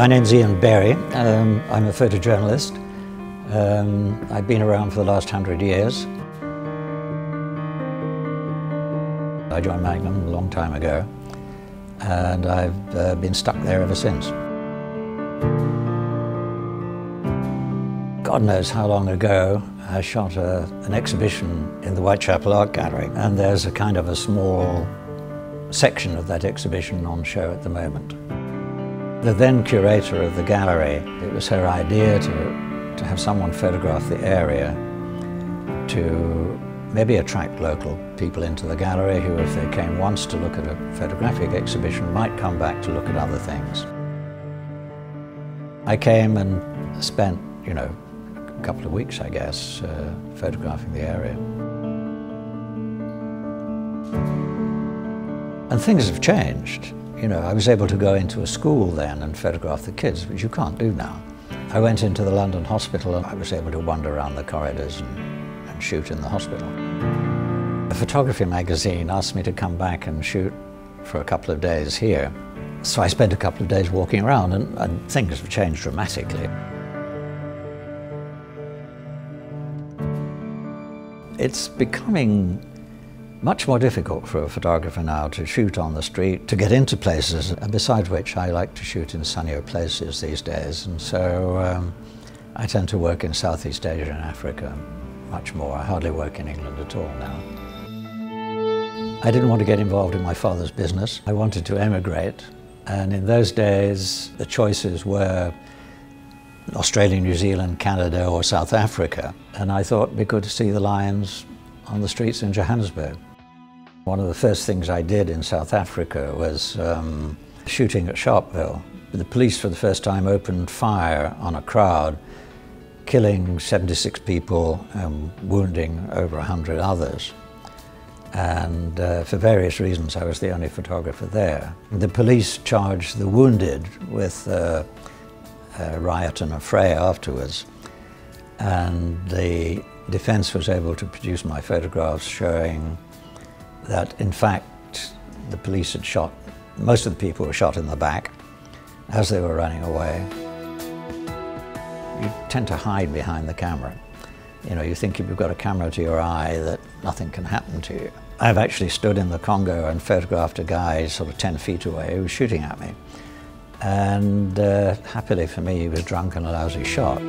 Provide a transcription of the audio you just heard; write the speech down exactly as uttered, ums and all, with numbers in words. My name's Ian Berry. Um, I'm a photojournalist. Um, I've been around for the last hundred years. I joined Magnum a long time ago, and I've uh, been stuck there ever since. God knows how long ago I shot a, an exhibition in the Whitechapel Art Gallery, and there's a kind of a small section of that exhibition on show at the moment. The then curator of the gallery, it was her idea to, to have someone photograph the area to maybe attract local people into the gallery who, if they came once to look at a photographic exhibition, might come back to look at other things. I came and spent, you know, a couple of weeks, I guess, uh, photographing the area. And things have changed. You know, I was able to go into a school then and photograph the kids, which you can't do now. I went into the London hospital and I was able to wander around the corridors and, and shoot in the hospital. A photography magazine asked me to come back and shoot for a couple of days here. So I spent a couple of days walking around, and, and things have changed dramatically. It's becoming much more difficult for a photographer now to shoot on the street, to get into places, and besides which I like to shoot in sunnier places these days, and so um, I tend to work in Southeast Asia and Africa much more. I hardly work in England at all now. I didn't want to get involved in my father's business. I wanted to emigrate, and in those days the choices were Australia, New Zealand, Canada or South Africa, and I thought it'd be good to see the lions on the streets in Johannesburg. One of the first things I did in South Africa was um, shooting at Sharpeville. The police for the first time opened fire on a crowd, killing seventy-six people and wounding over one hundred others. And uh, for various reasons I was the only photographer there. The police charged the wounded with uh, a riot and a fray afterwards, and the defense was able to produce my photographs showing that, in fact, the police had shot, most of the people were shot in the back as they were running away. You tend to hide behind the camera. You know, you think if you've got a camera to your eye that nothing can happen to you. I've actually stood in the Congo and photographed a guy sort of ten feet away who was shooting at me. And uh, happily for me, he was drunk and a lousy shot.